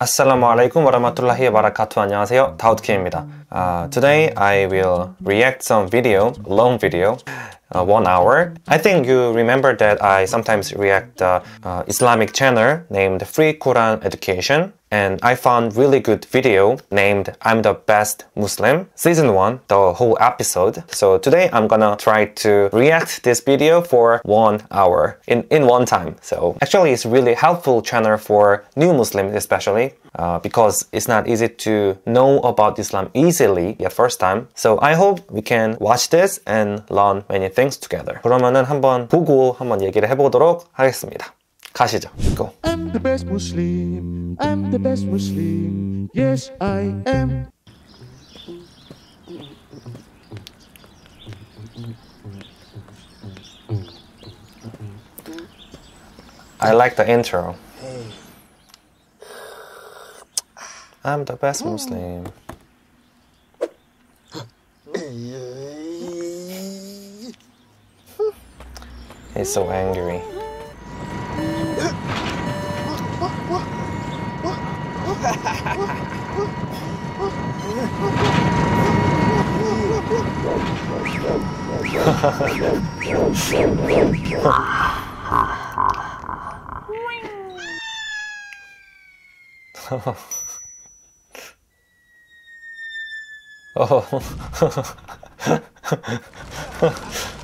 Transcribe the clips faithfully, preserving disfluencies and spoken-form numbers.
Assalamu alaikum warahmatullahi wabarakatuh. 안녕하세요. 다우드K입니다. Uh, today I will react some video, long video, uh, one hour. I think you remember that I sometimes react uh, uh, Islamic channel named Free Quran Education, and I found really good video named I'm the Best Muslim, Season one, the whole episode. So today I'm gonna try to react this video for one hour in, in one time. So actually it's really helpful channel for new Muslims especially, uh, because it's not easy to know about Islam easily at first time. So I hope we can watch this and learn many things together. 그러면은 한번 보고 한번 얘기를 해보도록 하겠습니다. 가시죠. Go. I'm the best Muslim. I'm the best Muslim. Yes, I am. I like the intro. I'm the best Muslim. He's so angry. Oh.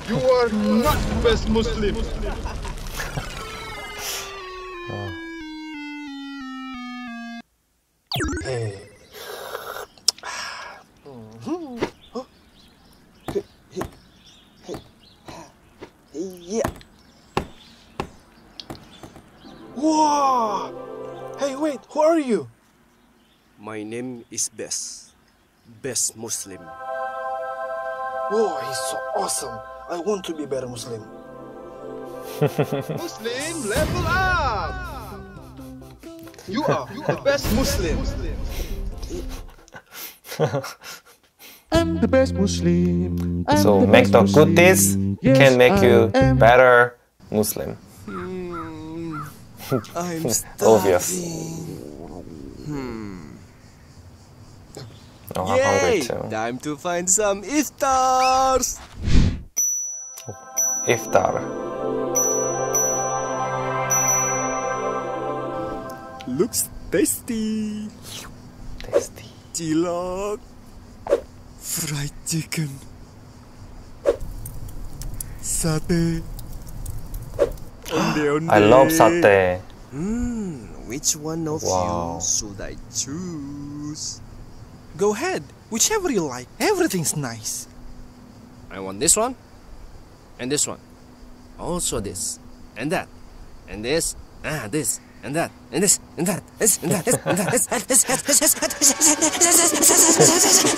You are not the best Muslim. Wow! Hey, wait, who are you? My name is Best. Best Muslim. Whoa, he's so awesome. I want to be better Muslim. Muslim, level up! You are, you are the best Muslim. I'm the best Muslim. I'm so the make best the good deeds yes, can make I you am. Better Muslim. I'm obvious. Hmm. Oh, I'm hungry too. Time to find some iftars. Iftar. Looks tasty. Tasty. Jilog. Fried chicken. Satay. I love satay. Mm, which one of wow. you should I choose? Go ahead, whichever you like. Everything's nice. I want this one, and this one, also this, and that, and this, ah, this, and that, and this, and that, this, and that, this, and that, this, and that, this, and that, this, and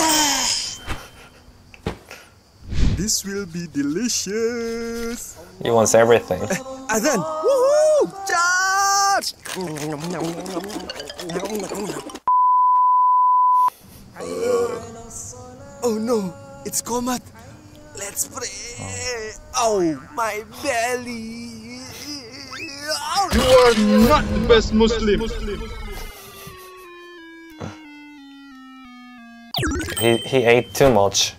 that, this. This will be delicious. He wants everything. And then, woohoo! Charge! Oh no, it's Komat. Let's pray. Oh, my belly. Oh. You are not the best Muslim. He he ate too much.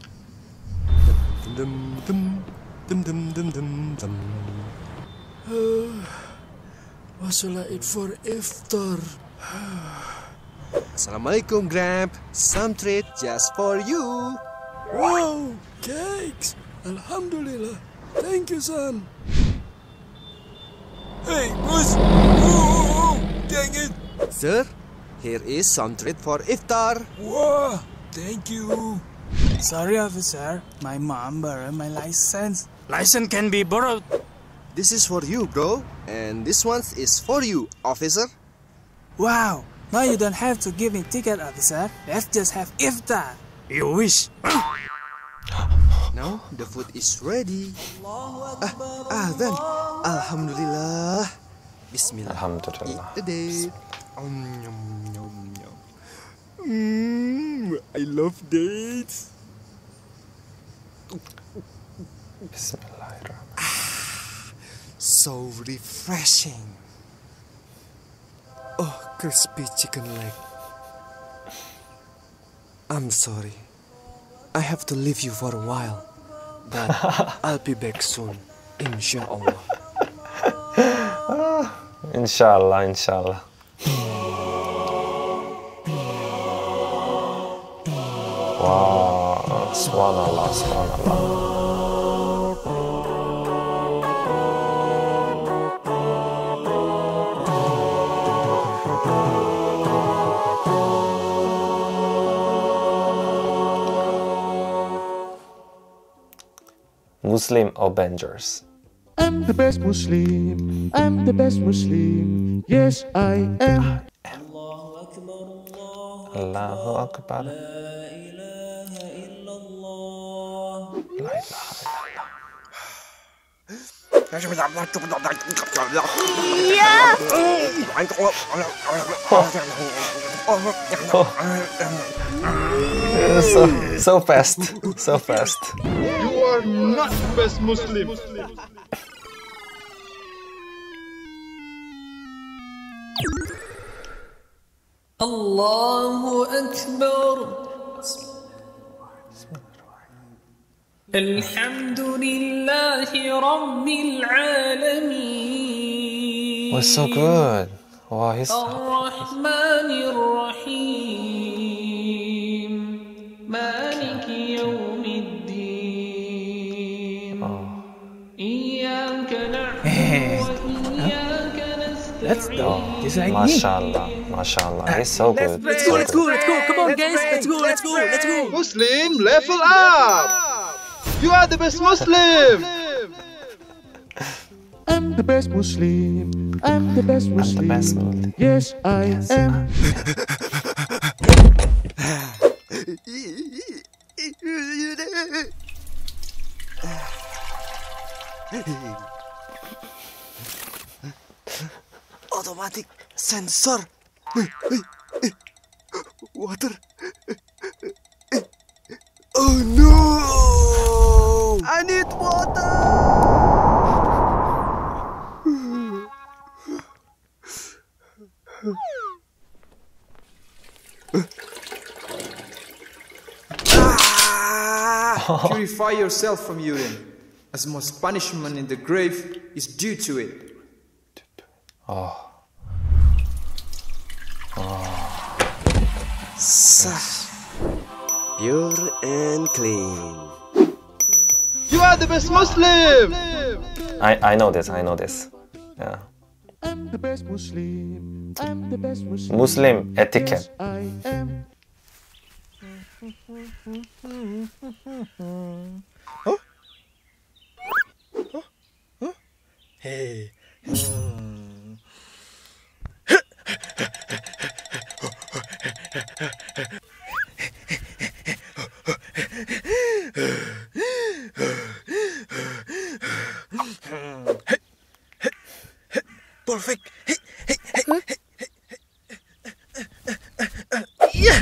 Dum, dum, dum, dum, dum, dum, dum. Uh, what shall I eat for iftar? Assalamualaikum, Grab. Some treat just for you. Wow, cakes! Alhamdulillah. Thank you, son. Hey, boss! Oh, dang it! Sir, here is some treat for iftar. Wow, thank you. Sorry, officer. My mom borrowed my license. License can be borrowed. This is for you, bro. And this one is for you, officer. Wow. Now you don't have to give me ticket, officer. Let's just have iftar. You wish. Now the food is ready. Ah, ah then. Alhamdulillah. Bismillah. Alhamdulillah. Eat the day. Um, yum, yum, yum. Mm, I love dates. Ah, so refreshing. Oh crispy chicken leg. I'm sorry. I have to leave you for a while, but I'll be back soon, inshallah. Inshallah, inshallah. Wow, subhanallah, subhanallah. Muslim Avengers. I'm the best Muslim, I'm the best Muslim, yes I am. Allahu Akbar, Allahu Akbar, La ilaha illallah, La ilaha illallah. So, so fast, so fast. You are not the best Muslim. Allahu Akbar. Alhamdulillahi Rabbil Alameen. Was so good. Wow, he's Ar-Rahmanir Rahim. Maliki Yawmiddin. Let's go. This is like Mashallah, Mashallah. It's so good. Let's go, let's go, let's go. Come on, guys. Let's go, let's go, let's go. Muslim, level up. You are the best Muslim. I'm the best Muslim. I'm the best Muslim. I'm the best Muslim. Yes, I am. Automatic sensor. Water. Oh no! I need water. Ah! Purify yourself from urine, as most punishment in the grave is due to it. Oh. Oh. Yes. Pure and clean. You are the best Muslim! I, I know this, I know this. Yeah. I'm the best Muslim. I'm the best Muslim. Muslim etiquette. Yes, I am. Huh? Hey. Hmm. Perfect. Hey, hey, hey, huh? Hey, hey, hey. Yeah.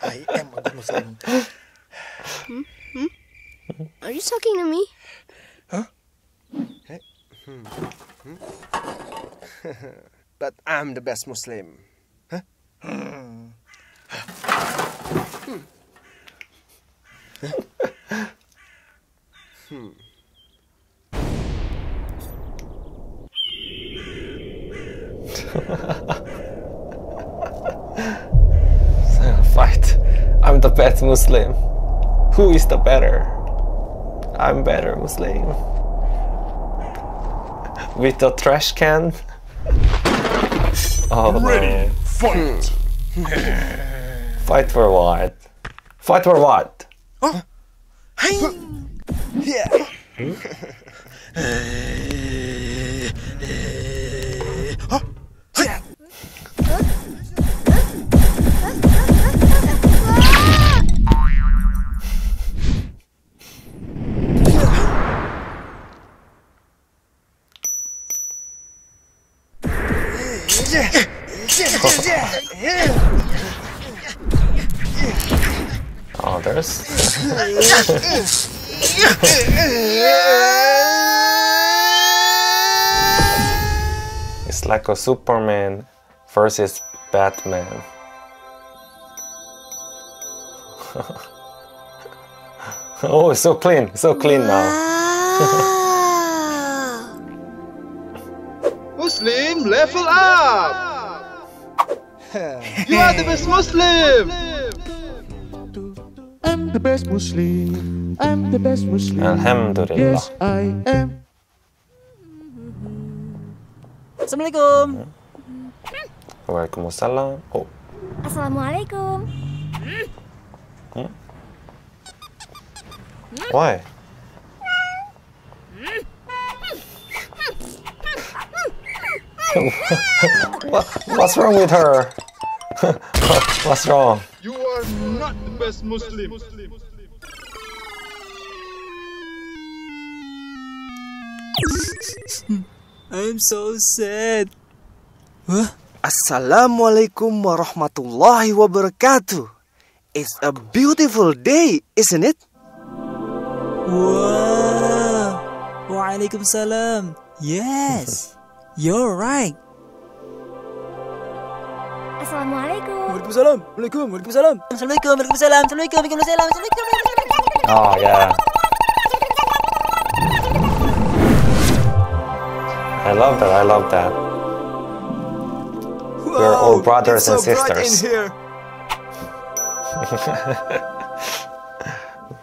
I am a good Muslim. Hmm? Hmm? Are you talking to me? Huh? Hey. Hmm. Hmm? But I'm the best Muslim. Huh? Hmm. Hmm. Hmm. Fight. I'm the best Muslim. Who is the better? I'm better Muslim. With the trash can. Oh, ready? Fight. Fight for what? Fight for what? Oh. Hey. Yeah. Hmm? Oh. Yeah. Oh, there's It's like a Superman versus Batman. Oh, it's so clean, so clean now. Muslim, level up! You are the best Muslim! I'm the best Muslim. I'm the best Muslim. Alhamdulillah. Yes, I am. Assalamualaikum. Waalaikumsalam. Oh. Assalamualaikum. Hmm? Why? what, what's wrong with her? What's wrong? You are not the best Muslim. I'm so sad. Huh? Assalamualaikum warahmatullahi wabarakatuh. It's a beautiful day, isn't it? Wow! Waalaikum salam. Yes, you're right. Assalamualaikum. Waalaikumsalam. Waalaikum. Waalaikumsalam. Assalamualaikum. Waalaikumsalam. Assalamualaikum. Waalaikumsalam. Assalamualaikum. Oh yeah. I love that. I love that. Whoa, we're all brothers and so sisters. Bright in here.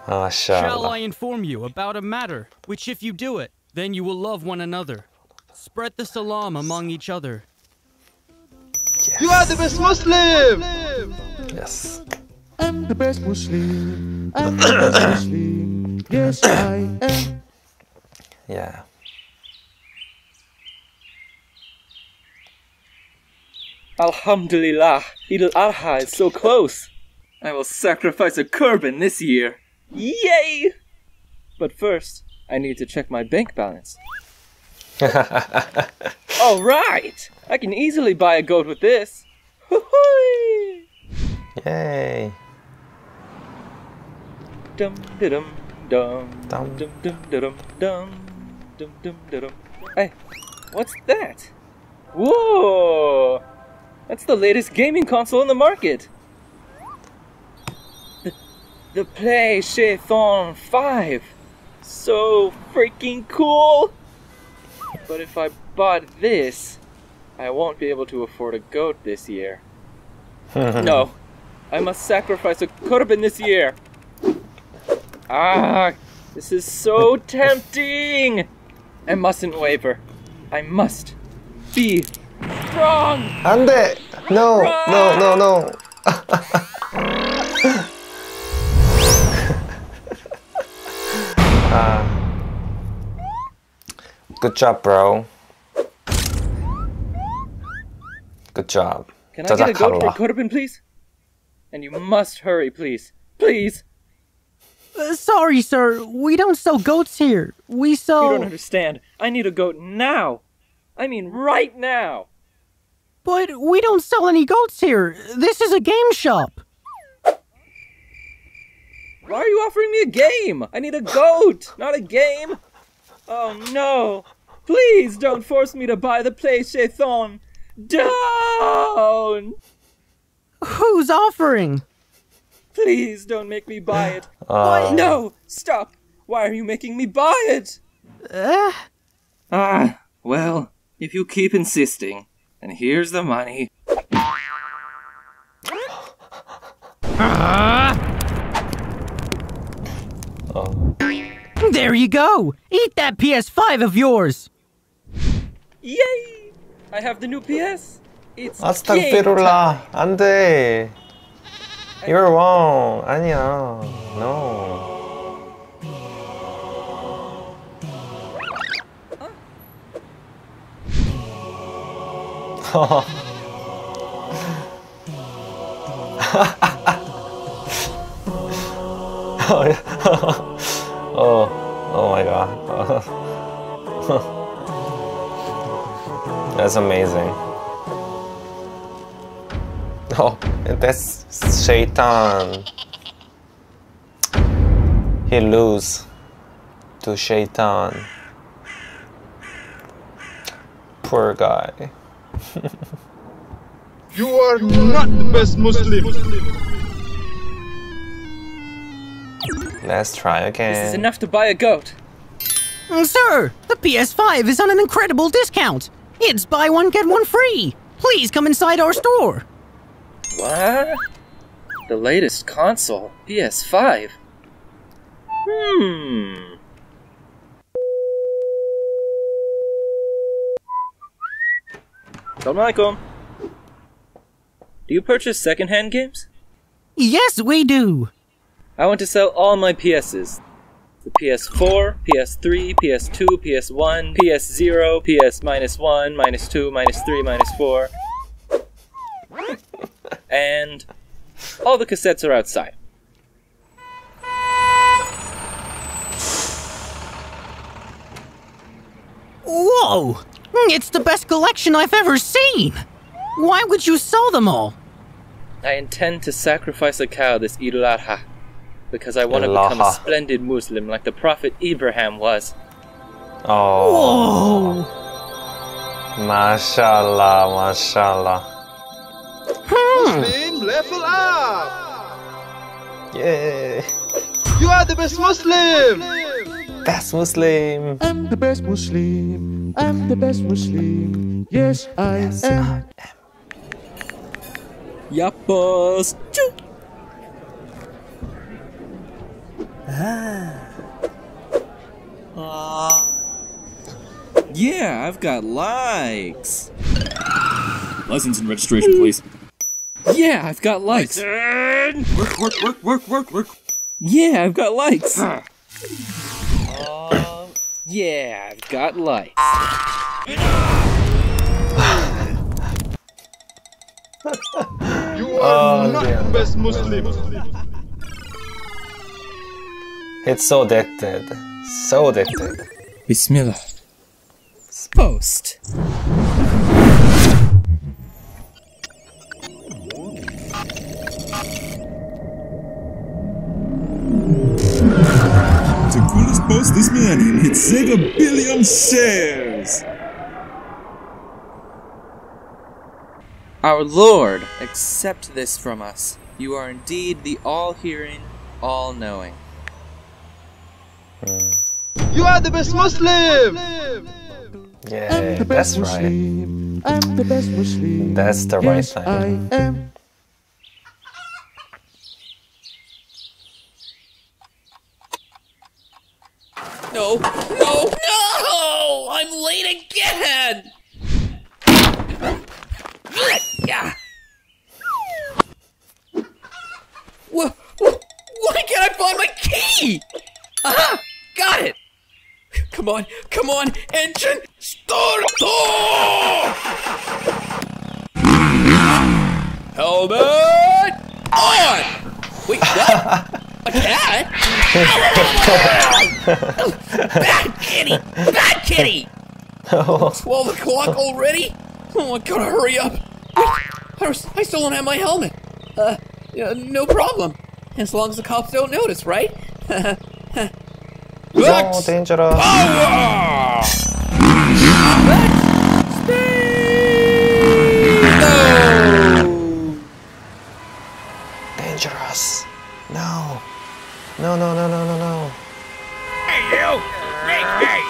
Oh, shall I inform you about a matter, which if you do it, then you will love one another. Spread the salam among each other. Yes. You are the best Muslim! Yes. I'm the best Muslim. I'm the best Muslim. Yes, I am. Yeah. Alhamdulillah, Eid al-Adha is so close. I will sacrifice a kurban this year. Yay! But first, I need to check my bank balance. All right! I can easily buy a goat with this. Yay! Dum dum dum dum dum dum dum dum dum dum. Hey, what's that? Whoa! That's the latest gaming console in the market. The PlayStation five! So freaking cool! But if I bought this, I won't be able to afford a goat this year. No, I must sacrifice a kurban this year! Ah, this is so tempting! I mustn't waver. I must be strong! Ande! No, no, no, no! Uh, good job, bro. Good job. Can I get a goat for kurban, please? And you must hurry, please. Please! Uh, sorry, sir. We don't sell goats here. We sell... You don't understand. I need a goat now. I mean right now. But we don't sell any goats here. This is a game shop. Why are you offering me a game? I need a goat, not a game. Oh no. Please don't force me to buy the PlayStation. Don't. Who's offering? Please don't make me buy it. Uh. No, stop. Why are you making me buy it? Uh. Ah, well, if you keep insisting, and here's the money. Ah! Oh. There you go! Eat that P S five of yours! Yay! I have the new P S! It's Astaghfirullah! Ande! You're wrong! Anya! No! Oh, yeah. Oh, oh my god. That's amazing. Oh, that's Shaitan. He lose. to Shaitan. Poor guy. You are not the best Muslim. Let's try again. This is enough to buy a goat. Mm, sir, the P S five is on an incredible discount. It's buy one, get one free. Please come inside our store. What? The latest console, P S five. Hmm. Assalamu alaikum. Do you purchase second-hand games? Yes, we do. I want to sell all my P Ss. The P S four, P S three, P S two, P S one, P S zero, P S minus one, minus two, minus three, minus four. And all the cassettes are outside. Whoa! It's the best collection I've ever seen! Why would you sell them all? I intend to sacrifice a cow this Eid al-Adha because I want to become a splendid Muslim like the Prophet Ibrahim was. Oh. Whoa. Mashallah, mashallah. Hmm. Muslim level up! Yeah! You are the best Muslim! Best Muslim! I'm the best Muslim. I'm the best Muslim. Yes, I yes, am. I am. Yappos! Ah. Uh. Yeah, I've got likes. License and registration, please. Yeah, I've got likes. Work, work, work, work, work, work. Yeah, I've got likes. uh, yeah, I've got likes. You are oh, not the best Muslim. It's so addicted. So addicted. Bismillah. Post. The coolest post this millennium hit six billion shares! Our Lord, accept this from us. You are indeed the all-hearing, all-knowing. Mm. You are the best Muslim! Yeah, that's right. I'm the best Muslim. That's the right thing. I am. No, no, no! I'm late again! Why can't I find my key? Aha! Got it! Come on, come on, engine! Start! Helmet! On! Wait, what? A cat? Bad kitty! Bad kitty! It's twelve o'clock already? Oh, I gotta hurry up. Wait, I still don't have my helmet. Uh, uh, no problem. As long as the cops don't notice, right? No, dangerous. Power! No! Dangerous. No. No, no, no, no, no, no. Hey, you! Hey, hey!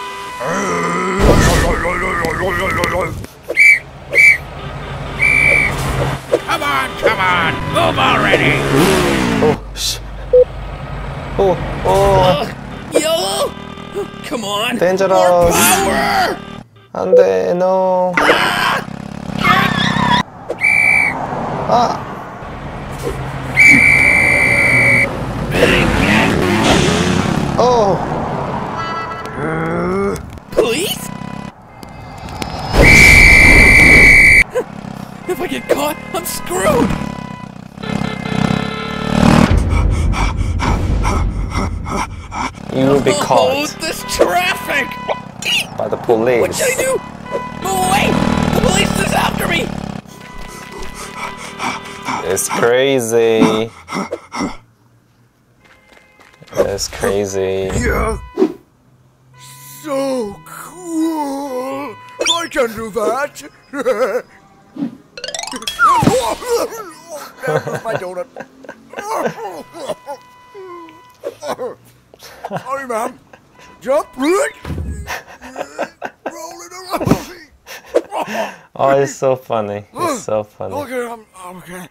Come on, come on! Move already! Oh, shh. Oh, oh. Uh, yellow? Come on! Dangerous! More power! And they, no. Ah! Ah. Oh! Please? If I get caught, I'm screwed! You'll be caught. Oh, this traffic! By the police. What should I do? Move away! The police is after me! It's crazy. That's crazy. Yeah. so cool! I can do that! My donut. Sorry, ma'am. Jump, roll it around. Oh, it's so funny. It's so funny. Okay, I'm, I'm okay.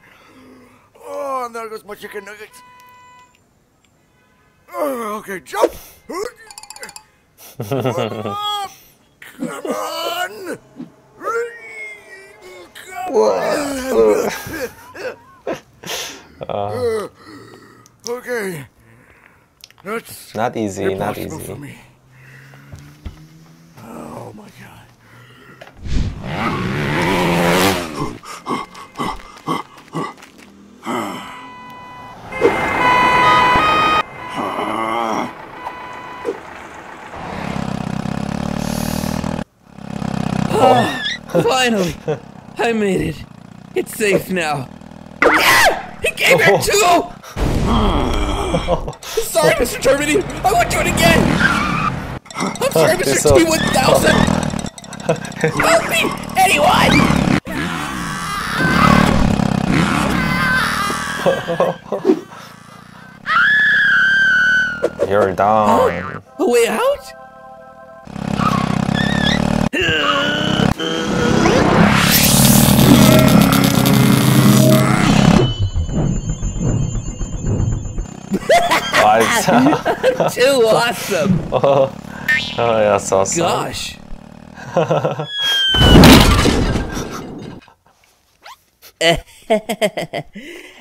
Oh, and there goes my chicken nuggets. Oh, okay, jump. Come on. Come on. Whoa. uh, okay. That's not easy, not easy. For me. Oh my god. Oh, finally, I made it. It's safe now. Ah! He came back too! Sorry, Mister Termini. I won't do it again. I'm sorry, Mister So T one thousand. Help me, anyone! You're down. Oh, a way out? Too awesome! Oh, oh, that's awesome! Gosh!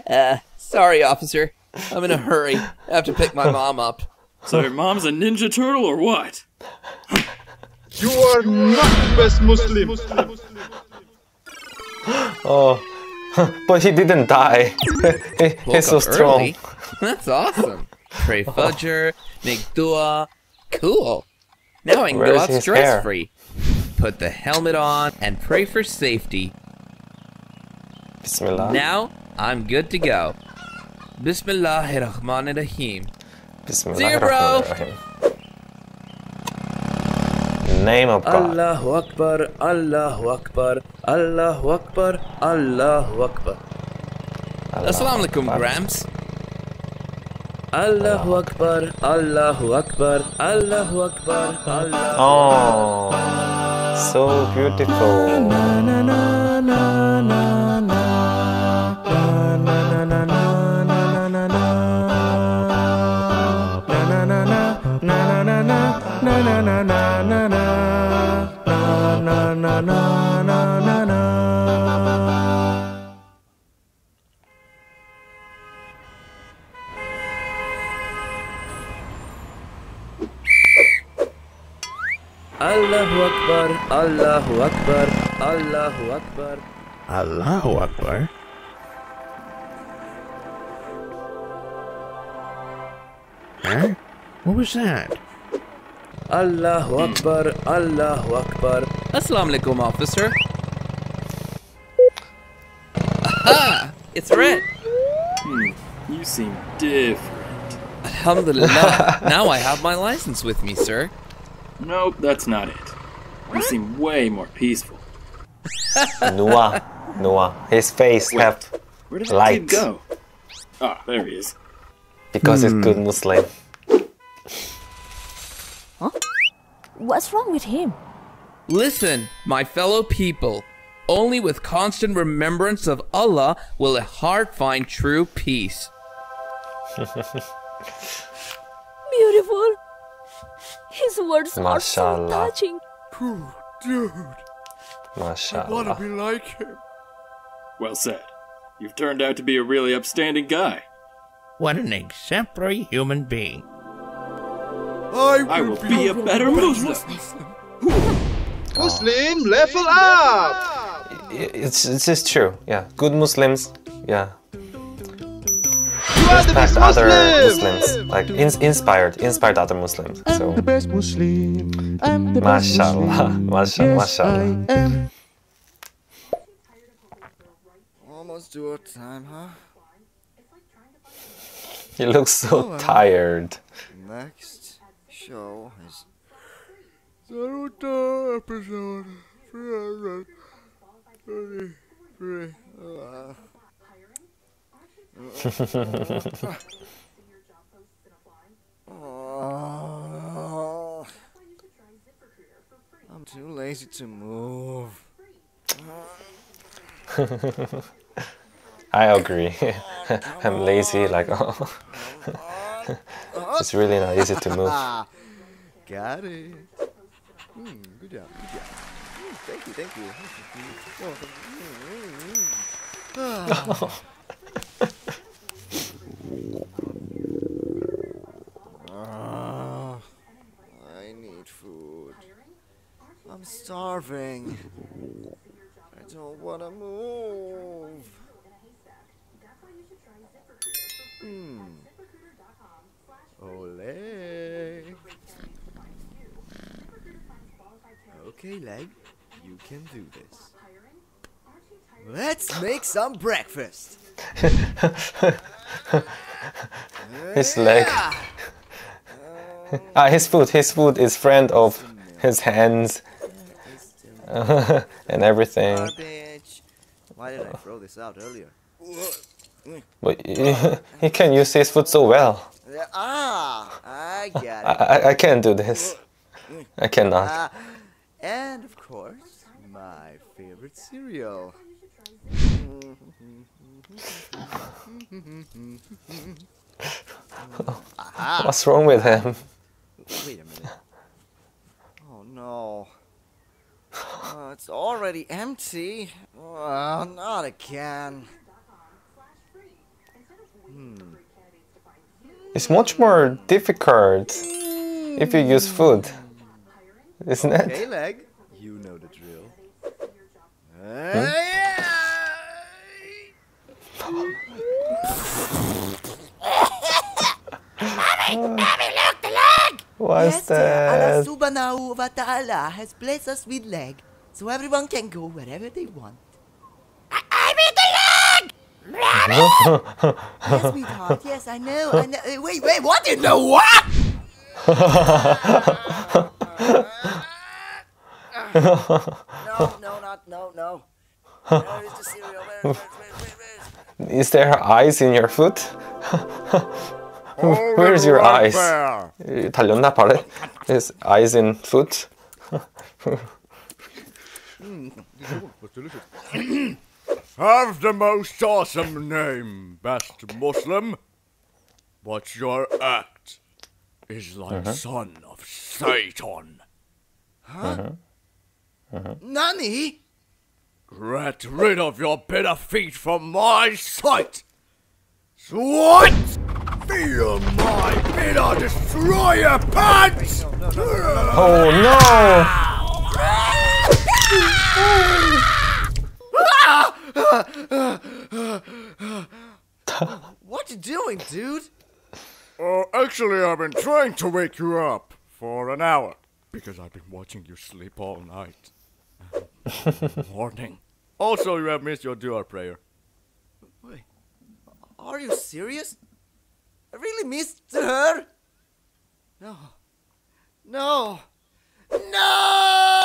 uh, sorry, officer. I'm in a hurry. I have to pick my mom up. So your mom's a Ninja Turtle or what? You are not the best Muslim. Oh, but he didn't die. he, he's so strong. Early. That's awesome. Pray Fudger, make dua. Cool. Now I can Where go out stress-free. Put the helmet on and pray for safety. Bismillah. Now I'm good to go. Bismillahirrahmanirrahim. Bismillahirrahmanirrahim. Name of God. Allahu Akbar, Allahu Akbar, Allahu Akbar, Allahu Akbar. Allah Assalamu alaikum, Gramps. Allahu Akbar, Allahu Akbar, Allahu Akbar, Allahu Akbar. Oh, so beautiful. Allahu Akbar, Allahu Akbar, Allahu Akbar, Allahu Akbar. Huh? What was that? Allahu Akbar, Allahu Akbar. Assalamu alaikum, officer. Aha! It's red. Hmm. You seem different. Alhamdulillah. Now I have my license with me, sir. Nope, that's not it. You seem way more peaceful. Noah, Noah, his face have Where did light. Where go? Ah, oh, there he is. Because hmm. he's good Muslim. Huh? What's wrong with him? Listen, my fellow people. Only with constant remembrance of Allah will a heart find true peace. Beautiful. His words Mashallah. Are so touching. Poor dude. Mashallah. I want to be like him. Well said. You've turned out to be a really upstanding guy. What an exemplary human being. I will, I will be, be a better Muslim. Muslim, level up! It's, it's just true. Yeah. Good Muslims. Yeah. Respect other Muslim. Muslims, like in inspired, inspired other Muslims. I'm so. the best Muslim. I'm the best Muslim. Mashallah, mashallah, mashallah. Almost do it time, huh? He looks so oh, well. tired. Next show is Naruto episode three thirty-three. Uh. Oh, I'm too lazy to move. I agree. I'm lazy, like, oh. It's really not easy to move. Got it. Mm, good job, good job. Mm, thank you, thank you. Oh, I need food. I'm starving. I don't want to move. Mm. Olé. Okay, leg, you can do this. Let's make some breakfast. His leg. Ah, his food. His food is friend of his hands and everything. Why did I throw this out earlier? But he can use his food so well. Ah, I got it. I, I can't do this. I cannot. Uh, and of course, my favorite cereal. What's wrong with him? Wait a minute. Oh no. Uh, it's already empty. Uh, not again. Hmm. It's much more difficult if you use food, isn't it? Okay, leg, you know the drill. Mommy, mommy, look, the leg! What's yes, that? Allah subhanahu wa ta'ala has blessed us with leg, so everyone can go wherever they want. I mean the leg! Mommy! Yes, sweetheart, yes, I know, I know. Wait, wait, what? You know what? No, no, not, no, no. Where is the cereal? Where, where, where, where is... is there eyes in your foot? Where is your eyes? 달렸나 발에? Is eyes in foot? Have the most awesome name, best Muslim. But your act is like uh-huh. son of Satan. Huh? Uh-huh. Uh-huh. Nani? Get rid of your bitter feet from my sight. What? Feel my bitter destroyer pants! Oh no! What you doing, dude? Uh, actually, I've been trying to wake you up for an hour because I've been watching you sleep all night. Morning. Also, you have missed your Dua prayer. Wait, are you serious? I really missed her? No. No. No!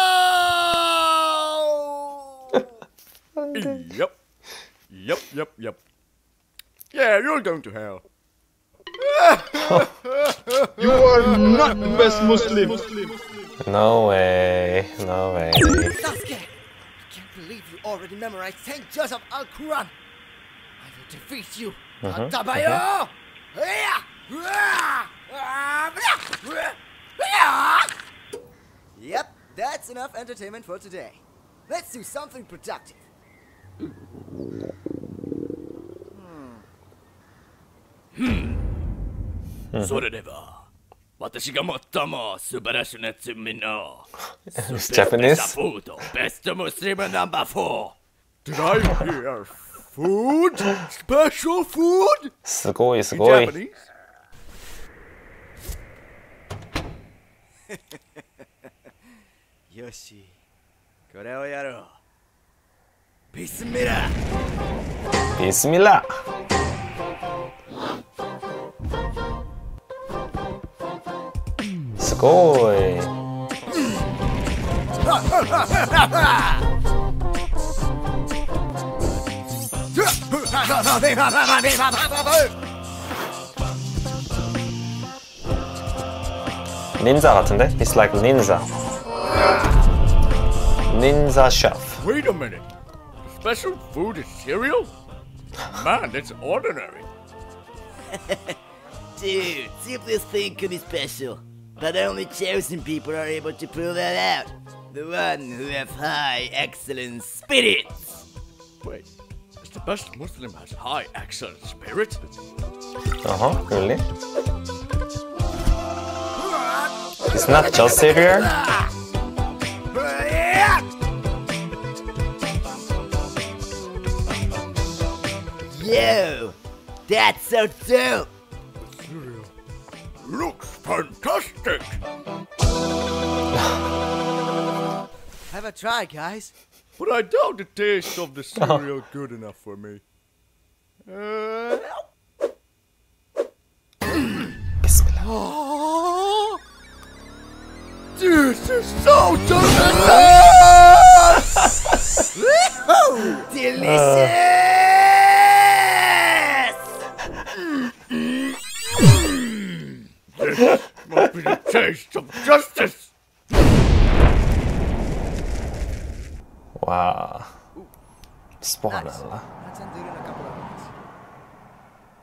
Yep. Yep, yep, yep. Yeah, you're going to hell. You are not best Muslim. No way. No way. Sasuke, I can't believe you already memorized ten juz of Al-Quran. I will defeat you. Uh-huh. Atabayo! Uh-huh. Yep, that's enough entertainment for today. Let's do something productive. Hmm. It's Japanese. Did I hear? Food? Special food? Sugoi, sugoi. Japanese? Yoshi, kore o yarou. Bismillah. Bismillah. Sugoi. Ninja 같은데? It's like ninja. Ninja chef. Wait a minute. Special food is cereal? Man, that's ordinary. Dude, simplest thing could be special. But only chosen people are able to pull that out. The one who have high excellent spirits. Wait, is the best Muslim has high excellent spirit? Uh-huh, really? It's not just cereal. Yo, that's so dope. Cereal looks fantastic. Have a try, guys. But I doubt the taste of the cereal good enough for me. Uh... Bismillah. This is so delicious! Delicious! This must be the taste of justice! Wow. Subhanallah. Nice. That's on duty in a couple of minutes.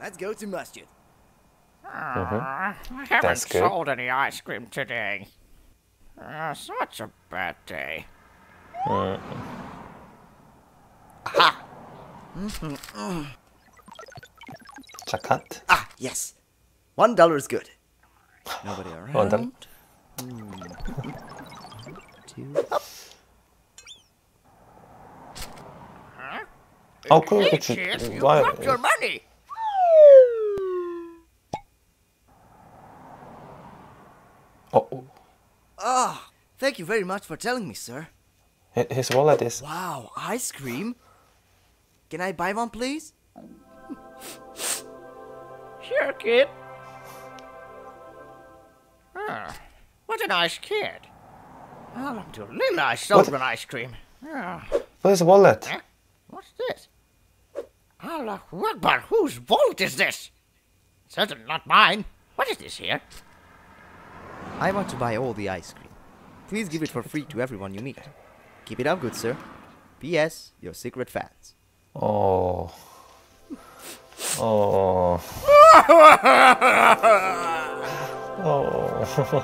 Let's go to masjid. Mm-hmm. I haven't That's good. sold any ice cream today. Uh, such a bad day. Mm. Aha! Mm-hmm. Zakat? Ah, yes. One dollar is good. Nobody around. One dollar. Mm. Two. Up. Huh? Oh, cool. It's you dropped your money. Oh. Oh, thank you very much for telling me, sir. His wallet is... Wow, ice cream? Can I buy one, please? Sure, kid. Huh. What a nice kid. Alhamdulillah, I sold an ice cream. Oh. Where's the wallet? Huh? What's this? Allahu Akbar, whose vault is this? Certainly not mine. What is this here? I want to buy all the ice cream. Please give it for free to everyone you meet. Keep it up, good sir. P S Your secret fans. Oh. Oh. Oh.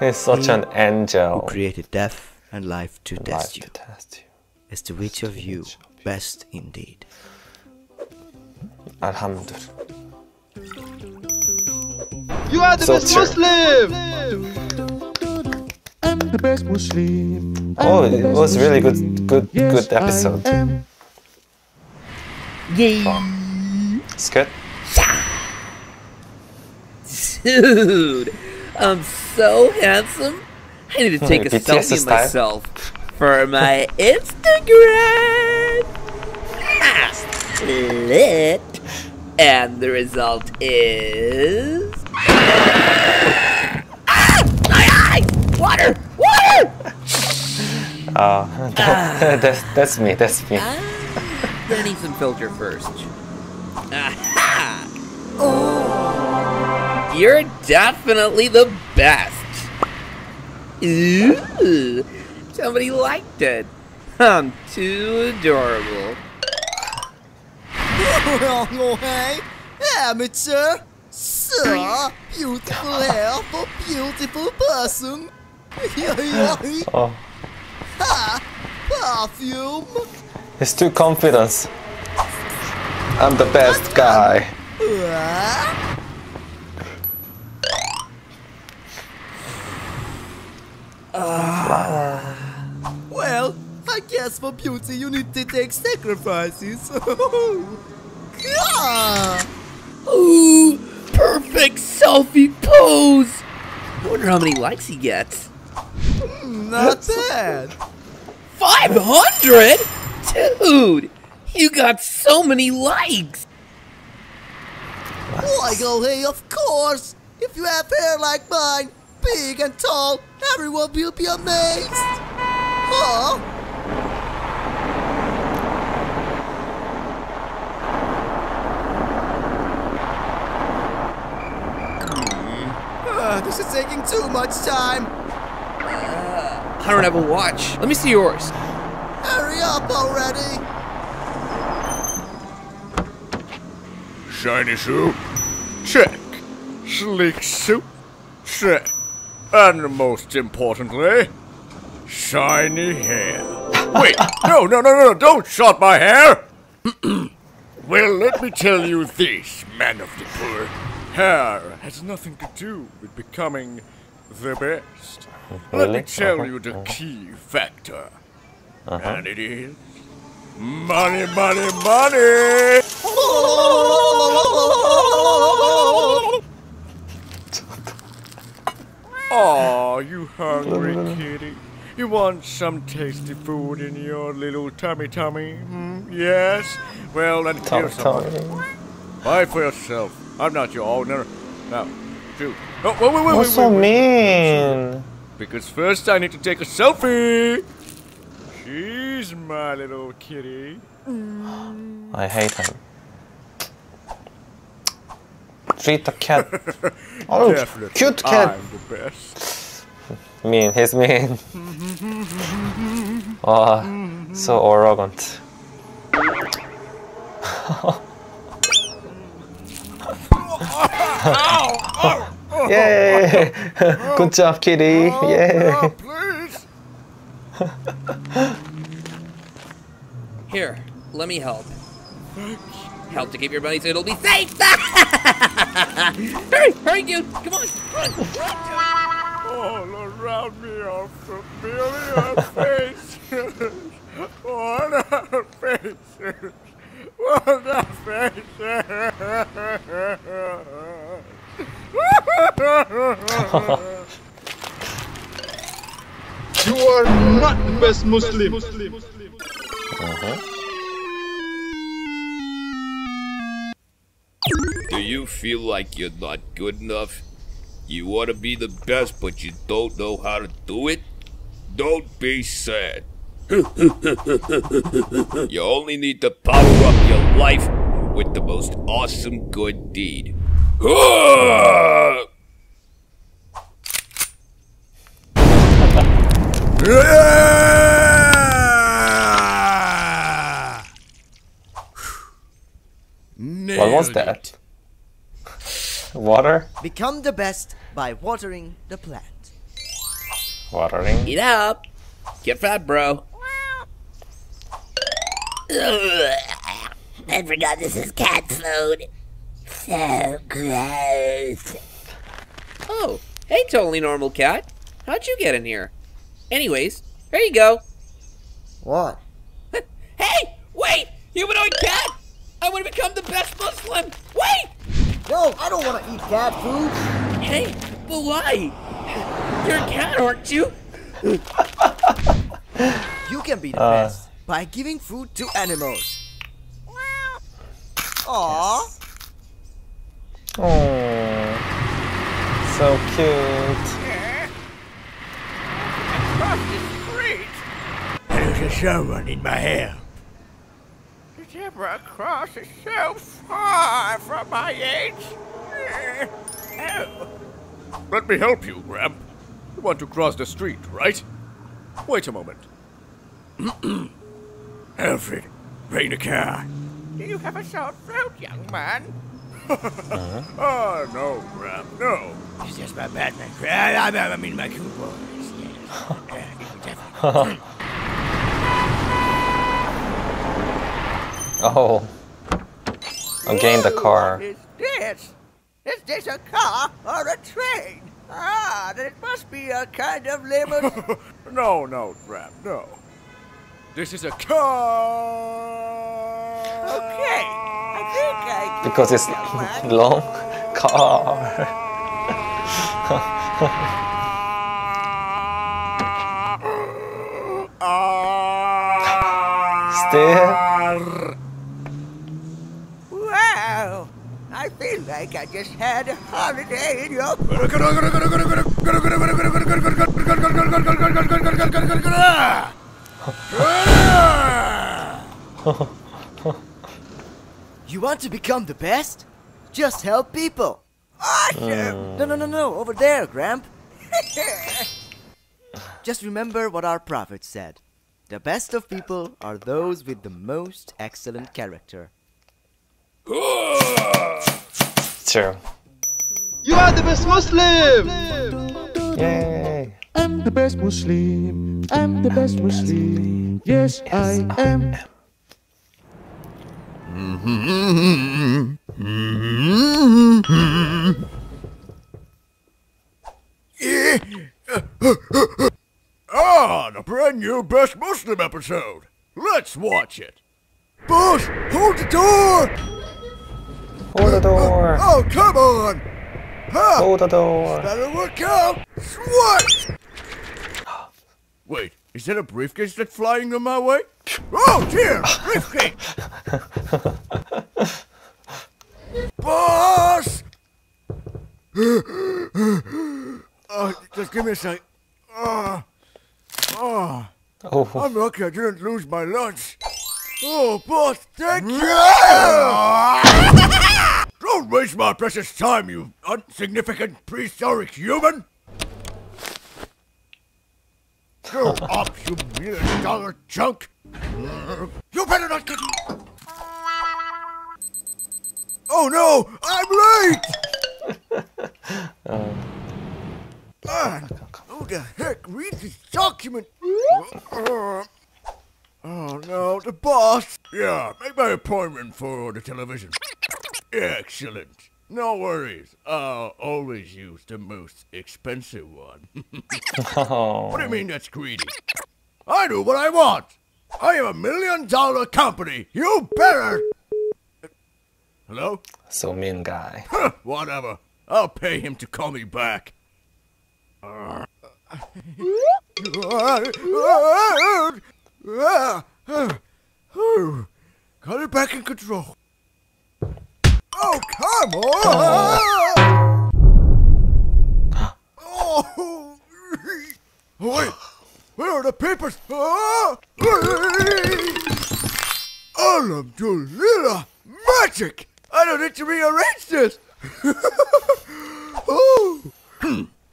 He's such he an angel. Who created death and life to, life test, you, to test you. As to which of you, which of you best indeed. Alhamdulillah. You are the so best true. Muslim! I'm the best Muslim. Oh, it was really good, good, yes, good episode. Yay! Oh. It's good. Dude, I'm so handsome. I need to take a B T S selfie style. myself for my Instagram. Lit. And the result is. Ah! My eyes! Water! Water! Oh, that, ah. that's, that's me, that's me. Ah. I need some filter first. Aha! Oh. You're definitely the best! Ooh! Somebody liked it! I'm too adorable. Oh, hey! Amateur! So beautiful hair for beautiful person. Oh. Ha! Perfume! He's too confident. I'm the best guy. Uh, well, I guess for beauty you need to take sacrifices. Yeah. Ooh! Perfect selfie pose! I wonder how many likes he gets. Not bad. five hundred?! Dude! You got so many likes! Michael, hey, of course! If you have hair like mine, big and tall, everyone will be amazed! full. Uh, this is taking too much time. Uh, I don't have a watch. Let me see yours. Hurry up already. Shiny soup? Check. Sleek soup? Check. And most importantly, shiny hair. Wait, no, no, no, no, don't shot my hair! Well, let me tell you this, man of the poor. Hair has nothing to do with becoming the best. Let me tell you the key factor. And it is... money, money, money! Aw, you hungry kitty? You want some tasty food in your little tummy tummy? Hmm? Yes? Well, then here's something. Buy for yourself. I'm not your owner. Now, shoot. No, wait, wait, wait, wait, What's wait, so wait, wait. mean? Because first I need to take a selfie. She's my little kitty. I hate him. Treat the cat. Oh, definitely. Cute cat. I'm the best. Mean, he's mean. Oh, so arrogant. Yay! Good job, kitty. Yay! Here, let me help. Help to keep your money so it'll be safe. Hurry, hurry, dude! Come on, run, run, dude. All around me are familiar faces. What are faces? What are faces? You are not the best Muslim. Uh-huh. Do you feel like you're not good enough? You want to be the best, but you don't know how to do it? Don't be sad. You only need to power up your life with the most awesome good deed. What was that? Water? Become the best by watering the plant. Watering? Eat up! Get fat, bro. I forgot this is cat food. So gross. Oh, hey, totally normal cat. How'd you get in here? Anyways, there you go. What? Hey! Wait! Humanoid cat! I want to become the best Muslim! Wait! No, I don't want to eat cat food. Hey, but why? You're a cat, aren't you? You can be the uh. best by giving food to animals. Aww. Yes. Aww. So cute. Across the street. There's a shovel in my hair. Deborah Cross is so far from my age. Oh. Let me help you, Graham. You want to cross the street, right? Wait a moment. Alfred, bring the car. Do you have a sore throat, young man? uh-huh. Oh, no, Graham, no. It's just my Batman. I mean, my cool boys. Yes. Oh, I'm getting the car. What is this? Is this a car or a train? Ah, then it must be a kind of limousine. No, no, Graham, no. This is a car. Okay, I think I can. Because it's long car. Still. I feel like I just had a holiday in your... You want to become the best? Just help people. Awesome. No, no, no, no, over there, Gramp. Just remember what our prophet said. The best of people are those with the most excellent character. True. You are the best Muslim! Yay! I'm the best Muslim. I'm the best Muslim. Yes, I am. Ah, the brand new Best Muslim episode. Let's watch it. Boss, hold the door! Hold the door! Oh, come on! Huh. Hold the door! Better work out! What? Wait, is that a briefcase that's flying in my way? Oh dear! Briefcase! Boss! Uh, just give me a sec. Uh, uh, oh. I'm lucky I didn't lose my lunch. Oh, boss, thank you! Don't waste my precious time, you insignificant prehistoric human! You up, you million dollar chunk! You better not get... Oh no, I'm late! um. Ah, who the heck reads this document? Uh, Oh no, the boss! Yeah, make my appointment for the television. Excellent. No worries. I'll always use the most expensive one. Oh. What do you mean that's greedy? I do what I want. I am a million dollar company. You better... Hello? So mean guy. Whatever. I'll pay him to call me back. Uh. Ah, ah, oh, got it back in control. Oh, come on! Oh, oh. Wait, where are the papers? Oh, Alhamdulillah, magic! I don't need to rearrange this. Oh.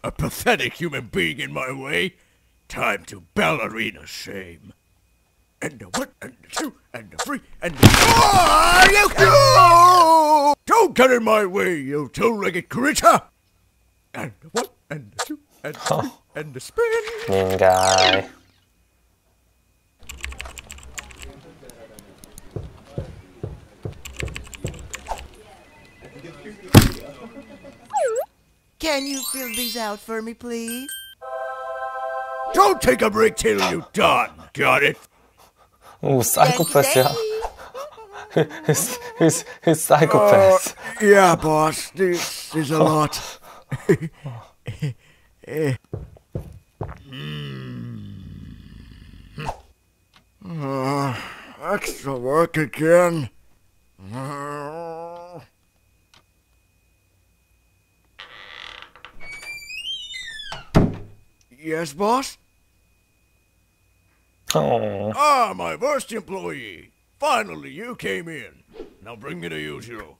A pathetic human being in my way. Time to ballerina shame. And the one, and the two, and the three, and the... Oh, you... oh! Don't get in my way, you two-legged creature! And the one, and the two, and the three, oh. And the spin! Mean guy. Can you fill these out for me, please? Don't take a break till you're done! Got it? Oh, psychopath, yeah. he's, he's, he's psychopath. Uh, yeah, boss, this is a lot. uh, extra work again. Uh... Yes, boss? Oh. Ah, my worst employee! Finally, you came in. Now bring me the usual.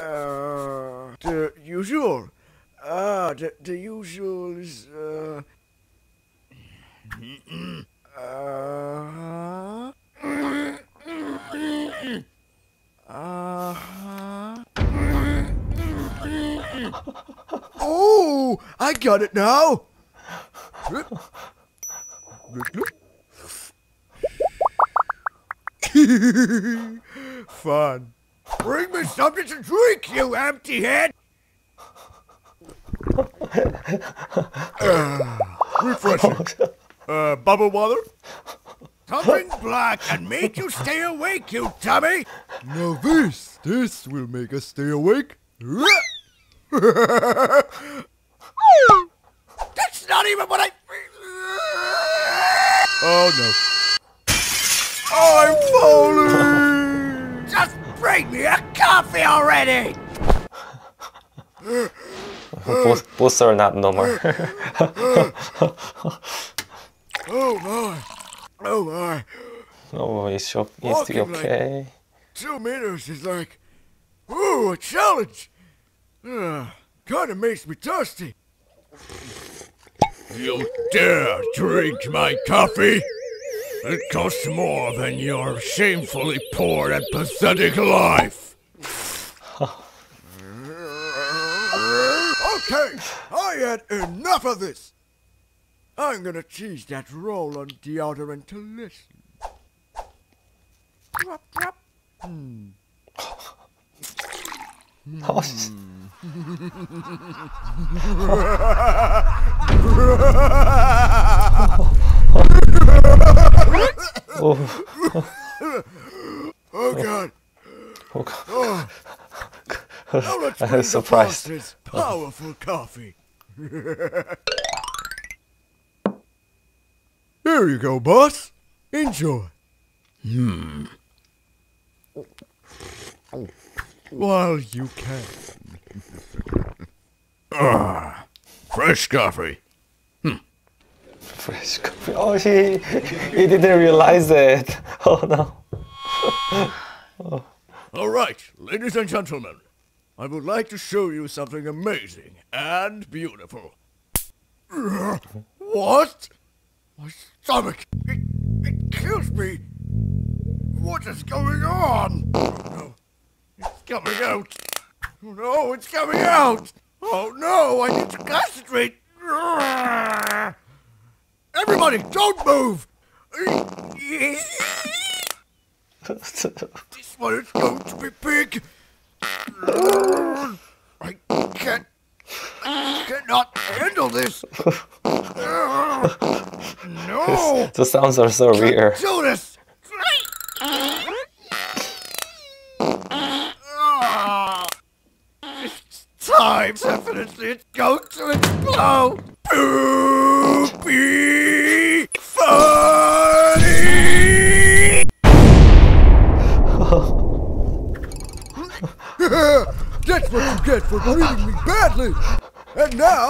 Uh, the usual? Ah, the, the usual is, uh... Uh-huh. Uh-huh. Oh, I got it now! Fun. Bring me something to drink, you empty head! Uh, refreshing. Uh, bubble water? Something black and make you stay awake, you dummy! Now this, this will make us stay awake. That's not even what I... Oh no. I'm falling! Just bring me a coffee already! Both are not normal. Oh my! Oh my! No, it's, your, it's okay. Like two meters is like, ooh, a challenge. Uh, kind of makes me thirsty. You dare drink my coffee? It costs more than your shamefully poor and pathetic life. Okay, I had enough of this. I'm gonna cheese that roll on deodorant to listen. Drop, drop. Hmm. Oh. Oh God! Oh God! Oh. Now let's bring the surprised. Powerful coffee. Here you go, boss. Enjoy. Hmm. While you can. Ah, fresh coffee. Hm. Fresh coffee. Oh, he, he didn't realize it. Oh, no. Oh. All right, ladies and gentlemen. I would like to show you something amazing and beautiful. What? My stomach! It, it kills me! What is going on? No, it's coming out! No, it's coming out! Oh no, I need to concentrate! Everybody, don't move! This one is going to be big! I can't... cannot handle this! No! The sounds are so weird. Do this! It's time! Definitely it's going to explode! Poopy! Funny! That's what you get for treating me badly! And now,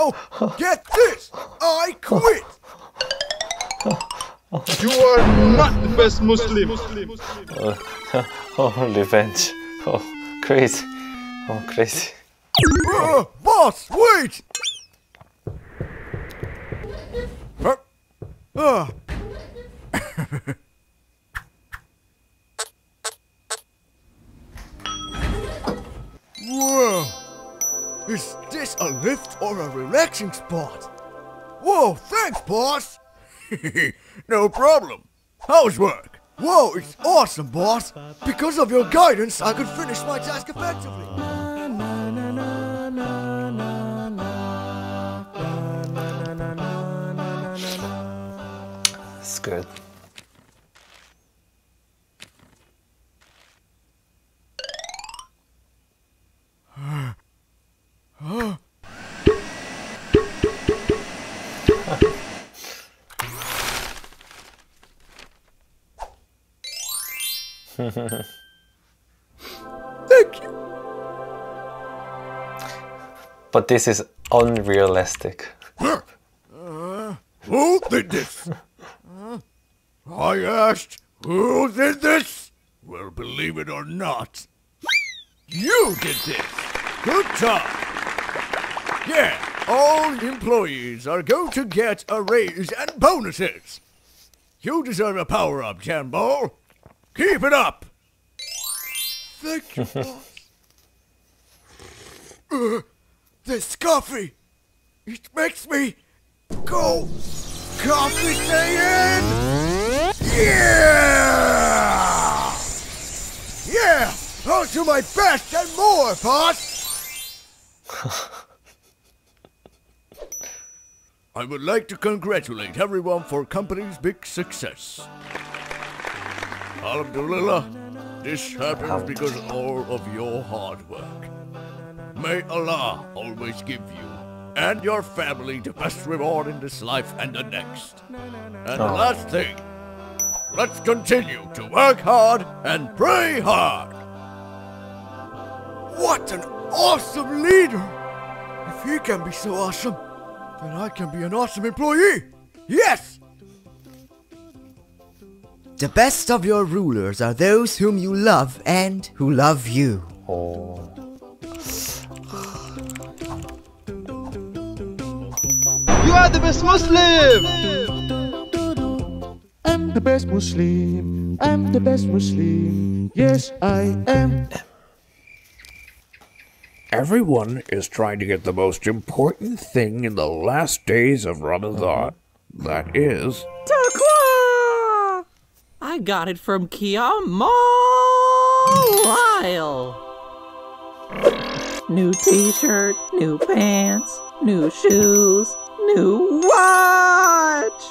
get this! I quit! You are not the best Muslim! Uh, oh, revenge. Oh, crazy. Oh, crazy. Uh, boss, wait! Uh, uh. Whoa! Is this a lift or a relaxing spot? Whoa, thanks, boss! No problem. How's work? Whoa, it's awesome, boss! Because of your guidance, I could finish my task effectively. That's good. Huh? Thank you. But this is unrealistic. Uh, who did this? Uh, I asked, who did this? Well, believe it or not, you did this. Good job. Yeah, all employees are going to get a raise and bonuses. You deserve a power-up, Jambo. Keep it up. Thank you, boss. uh, This coffee, it makes me go coffee saying, yeah, yeah. I'll do my best and more, boss. I would like to congratulate everyone for company's big success. Alhamdulillah, this happens because of all of your hard work. May Allah always give you and your family the best reward in this life and the next. And the last thing, let's continue to work hard and pray hard. What an awesome leader! If he can be so awesome, then I can be an awesome employee! Yes! The best of your rulers are those whom you love and who love you. Oh. You are the best Muslim! I'm the best Muslim. I'm the best Muslim. Yes, I am. Everyone is trying to get the most important thing in the last days of Ramadan. That is... Taqwa! I got it from Kiamal. New t-shirt, new pants, new shoes, new watch.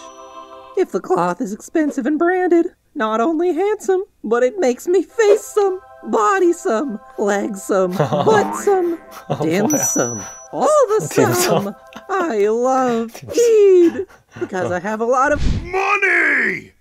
If the cloth is expensive and branded, not only handsome, but it makes me face some. Body some, legs some, butt some, dim some, all the some. I love Eid because I have a lot of money.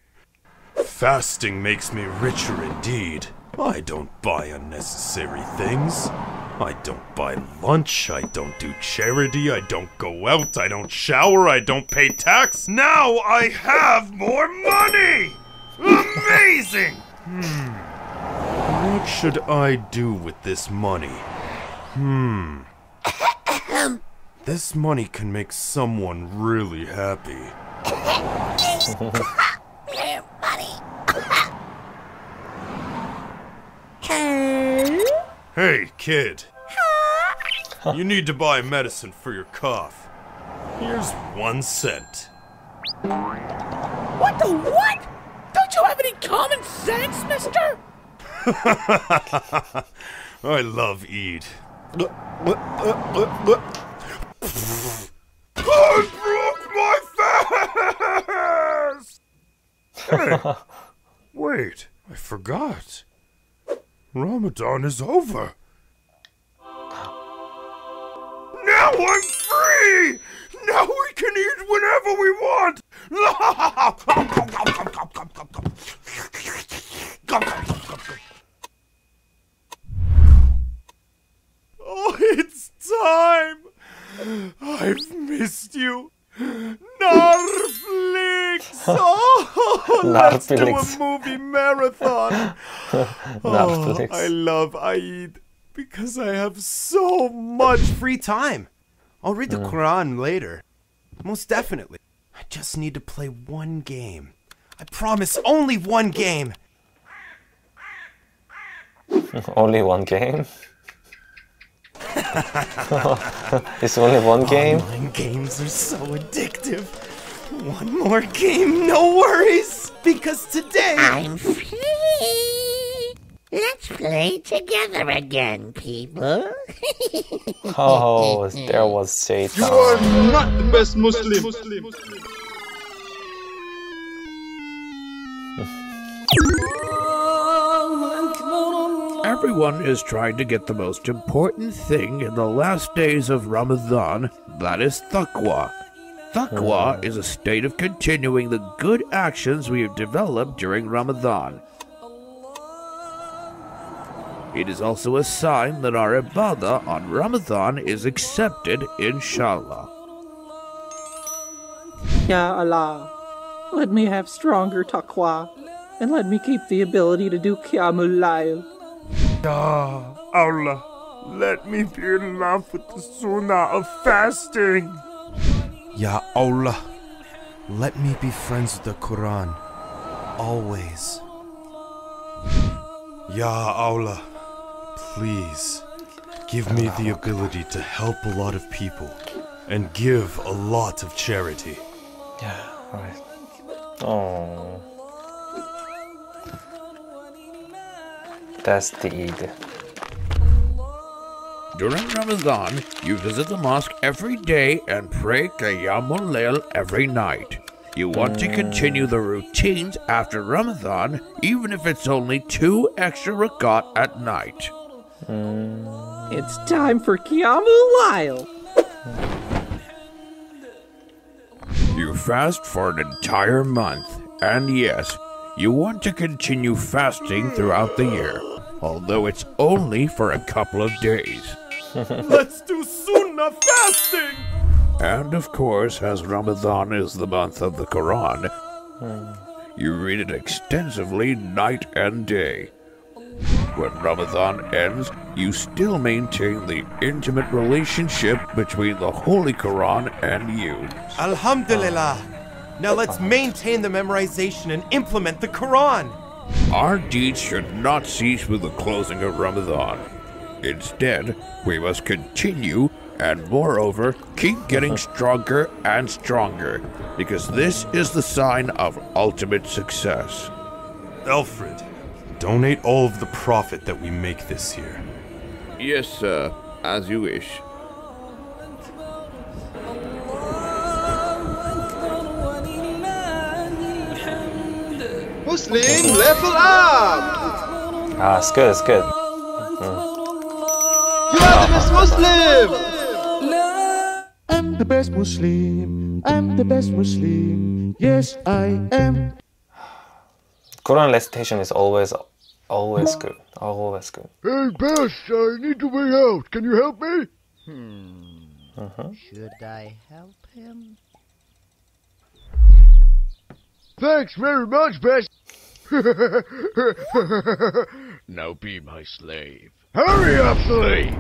Fasting makes me richer indeed. I don't buy unnecessary things. I don't buy lunch. I don't do charity. I don't go out. I don't shower. I don't pay tax. Now I have more money. Amazing. Hmm. What should I do with this money? Hmm. This money can make someone really happy. Money. Hey, kid. You need to buy medicine for your cough. Here's one cent. What the what? Don't you have any common sense, mister? I love Eid. I broke my fast! Hey, wait, I forgot. Ramadan is over. Now I'm free! Now we can eat whenever we want! Oh, it's time! I've missed you! Netflix! Oh, let's do a movie marathon! Oh, I love Eid because I have so much free time. I'll read the mm. Quran later. Most definitely. I just need to play one game. I promise, only one game! Only one game? It's only one game. Online games are so addictive. One more game, no worries, because today I'm free. Let's play together again, people. Oh, there was Satan. You are not the best Muslim. Everyone is trying to get the most important thing in the last days of Ramadan, that is taqwa. Taqwa mm. is a state of continuing the good actions we have developed during Ramadan. It is also a sign that our ibadah on Ramadan is accepted, inshallah. Ya Allah, let me have stronger taqwa, and let me keep the ability to do qiyamul layl. Ya Allah, let me be in love with the sunnah of fasting. Ya Allah, let me be friends with the Quran, always. Ya Allah, please give me the ability to help a lot of people and give a lot of charity. Yeah, right. Oh. That's the Eid. During Ramadan, you visit the mosque every day and pray Qiyamul Layl every night. You want mm. to continue the routines after Ramadan, even if it's only two extra rakat at night. Mm. It's time for Qiyamul Layl. You fast for an entire month, and yes, you want to continue fasting throughout the year, although it's only for a couple of days. Let's do sunnah fasting! And of course, as Ramadan is the month of the Quran, You read it extensively night and day. When Ramadan ends, you still maintain the intimate relationship between the Holy Quran and you. Alhamdulillah. Now let's maintain the memorization and implement the Quran. Our deeds should not cease with the closing of Ramadan. Instead, we must continue and, moreover, keep getting stronger and stronger, because this is the sign of ultimate success. Alfred, donate all of the profit that we make this year. Yes, sir. As you wish. Muslim, level up! Ah, it's good, it's good. Mm. You are the best Muslim! I'm the best Muslim. I'm the best Muslim. Yes, I am. Quran recitation is always, always good. Always good. Hey, boss, I need to way out. Can you help me? Hmm. Uh-huh. Should I help him? Thanks very much, boss. Now be my slave. Hurry up, slave!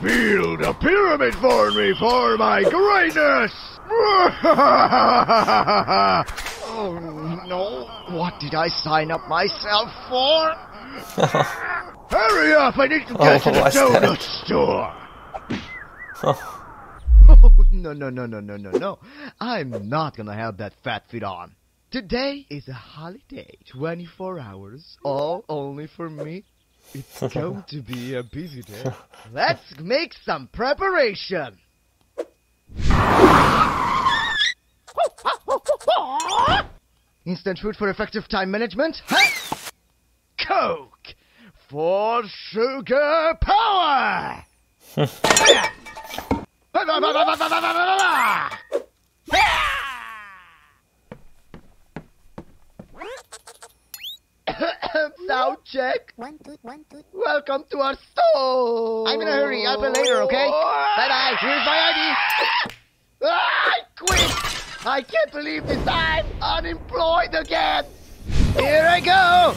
Build a pyramid for me for my greatness! Oh no, what did I sign up myself for? Hurry up, I need to go oh, to the donut that? store! Oh no no no no no no no. I'm not gonna have that fat fit on. Today is a holiday, twenty-four hours, all only for me. It's going to be a busy day. Let's make some preparation! Instant food for effective time management? Huh? Coke! For sugar power! Sound check. One, two, one, two. Welcome to our store. I'm in a hurry. I'll be later, okay? Bye bye. Here's my I D. Ah, I quit. I can't believe this. I'm unemployed again. Here I go.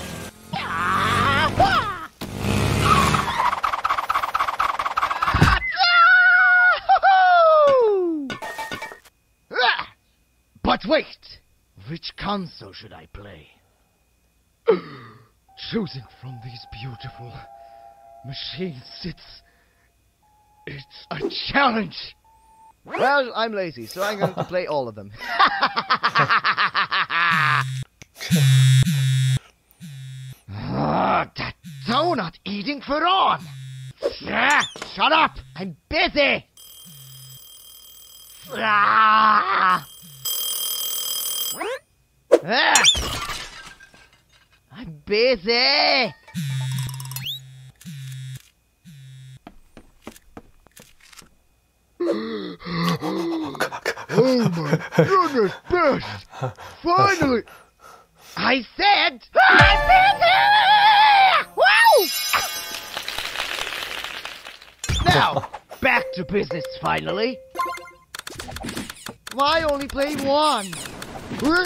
But wait. Which console should I play? Choosing from these beautiful machines, it's... it's a challenge! Well, I'm lazy, so I'm going to play all of them. uh, that donut eating for on! Shut up! I'm busy! Ah. Ah. I'm busy! Oh my goodness, best! Finally! I said... I'm busy! Woo! Now, back to business, finally. Why only play one? Sure you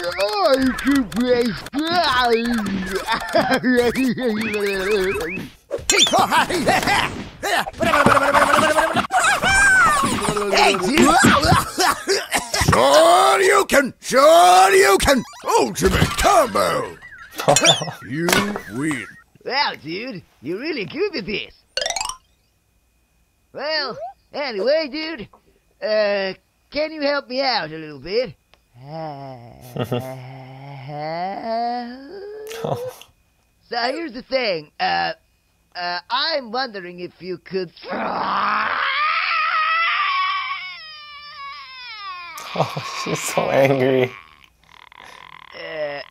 can! Sure you can! Ultimate combo! You win. Wow, dude. You're really good at this. Well, anyway, dude. Uh, can you help me out a little bit? So here's the thing. Uh, uh, I'm wondering if you could. Oh, she's so angry. Uh...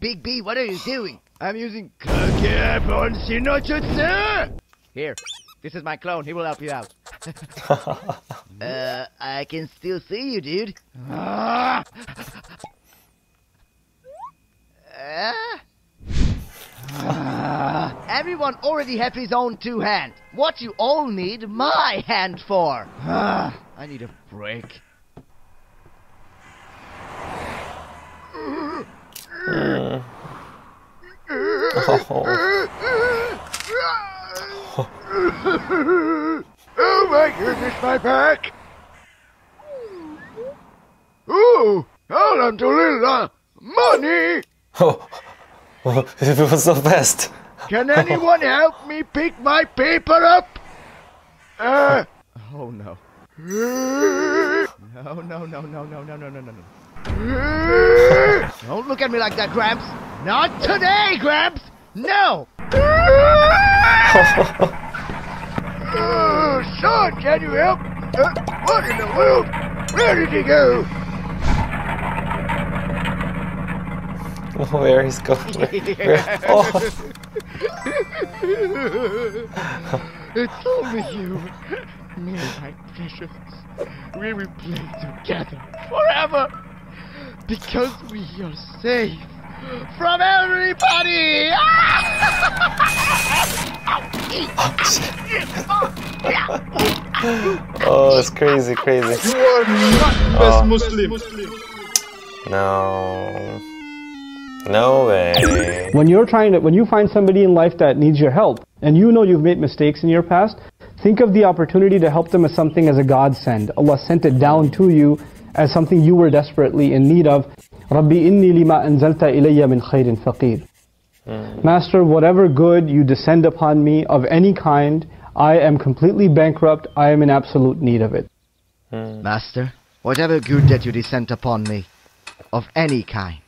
Big B, what are you doing? I'm using Kakebon Shinojutsu. Here. This is my clone, he will help you out. uh, I can still see you, dude. Uh, uh, Everyone already have his own two hands. What you all need my hand for? I need a break. Mm. Oh. Oh. Oh my goodness, my back! Ooh, hold on to little money! Oh, oh, it was so fast! Can anyone help me pick my paper up? Uh, oh no. No, no, no, no, no, no, no, no, no. Don't look at me like that, Gramps. Not today, Gramps. No. Oh, son, can you help? Uh, what in the world? Where did he go? Oh, where he's going? Where? Oh. It's only you, me and my precious. We will play together forever. Because we are safe from everybody! Oh, it's crazy, crazy. You are not best oh. Muslim. No. No way. When you're trying to, when you find somebody in life that needs your help, and you know you've made mistakes in your past, think of the opportunity to help them as something as a godsend. Allah sent it down to you as something you were desperately in need of. Rabbi inni lima anzalta ilayya min khairin faqir. Master, whatever good you descend upon me of any kind, I am completely bankrupt, I am in absolute need of it. Master, whatever good that you descend upon me of any kind,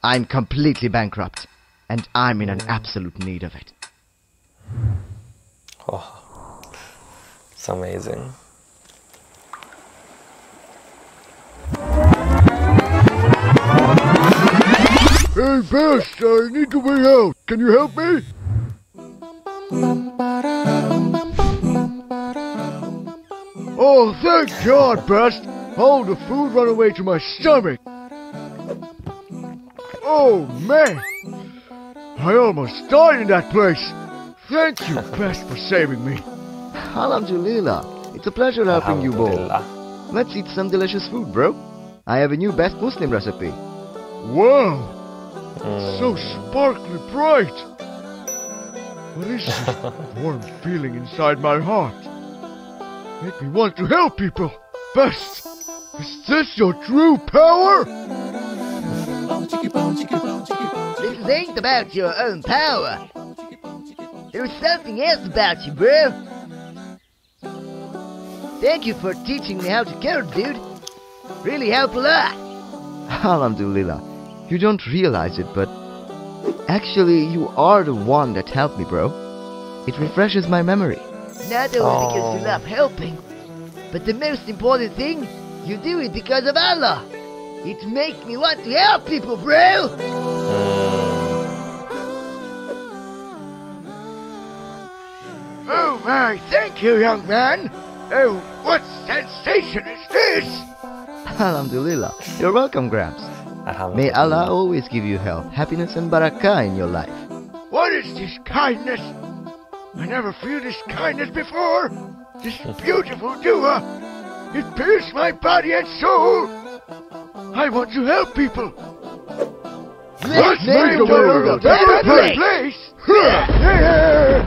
I'm completely bankrupt and I'm in an absolute need of it. Oh, it's amazing. Hey, Best, I need to way out. Can you help me? Oh, thank God, Best. All the food ran away to my stomach. Oh, man. I almost died in that place. Thank you, Best, for saving me. Alhamdulillah. It's a pleasure helping you both. Let's eat some delicious food, bro. I have a new Best Muslim recipe. Wow. It's so sparkly bright! What is this warm feeling inside my heart? Make me want to help people! Best! Is this your true power? This ain't about your own power. There's something else about you, bro. Thank you for teaching me how to code, dude. Really helped a lot. Alhamdulillah. You don't realize it, but actually you are the one that helped me, bro. It refreshes my memory. Not only oh. because you love helping, but the most important thing, you do it because of Allah. It makes me want to help people, bro! Oh my, thank you, young man! Oh, what sensation is this? Alhamdulillah. You're welcome, Gramps. May Allah always give you health, happiness and barakah in your life. What is this kindness? I never feel this kindness before. This beautiful dua. It fills my body and soul. I want to help people. Let's, Let's make the world a better place. place. Yeah.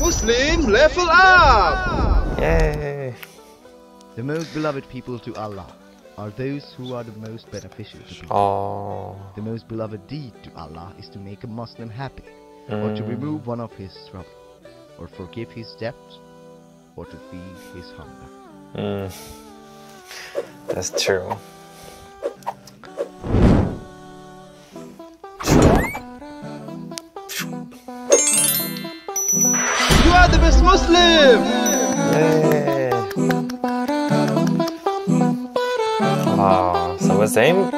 Muslim level up. Yay. The most beloved people to Allah are those who are the most beneficial to people. Oh. The most beloved deed to Allah is to make a Muslim happy, mm. or to remove one of his trouble, or forgive his debt, or to feed his hunger. Mm. That's true. You are the best Muslim! Yay. Wow, so the aim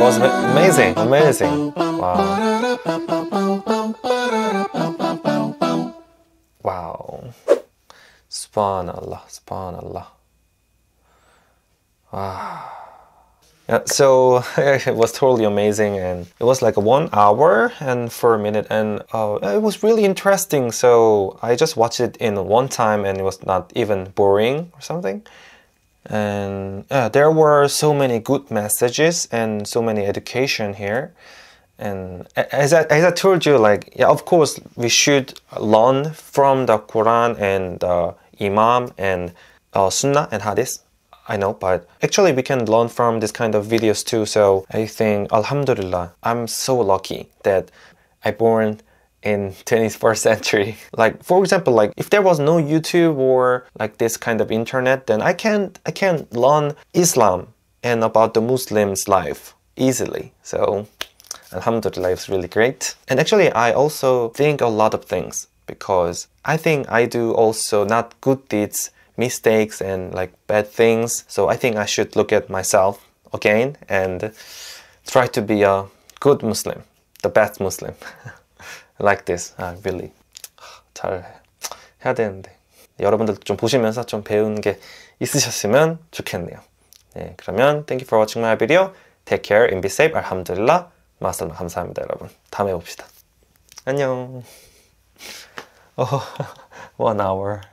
was amazing, amazing. Wow. Wow. SubhanAllah, SubhanAllah. Wow. Uh, so it was totally amazing, and it was like one hour and for a minute, and uh, it was really interesting. So I just watched it in one time, and it was not even boring or something. And uh, there were so many good messages and so many education here. And as I, as I told you, like, yeah, of course we should learn from the Quran and uh, Imam and uh, Sunnah and Hadith. I know, but actually we can learn from this kind of videos too. So I think, Alhamdulillah, I'm so lucky that I born in twenty-first century. Like, for example, like if there was no YouTube or like this kind of internet, then I can I can learn Islam and about the Muslims' life easily. So Alhamdulillah, it's really great. And actually I also think a lot of things, because I think I do also not good deeds, mistakes, and like bad things. So I think I should look at myself again and try to be a good Muslim, the best Muslim. Like this. 아, really. 잘 해야 되는데. 여러분들도 좀 보시면서 좀 배운 게 있으셨으면 좋겠네요. 네, 그러면 thank you for watching my video. Take care and be safe. 알함둘라. 마슬마 감사합니다, 여러분. 다음에 봅시다. 안녕. Oh, one hour.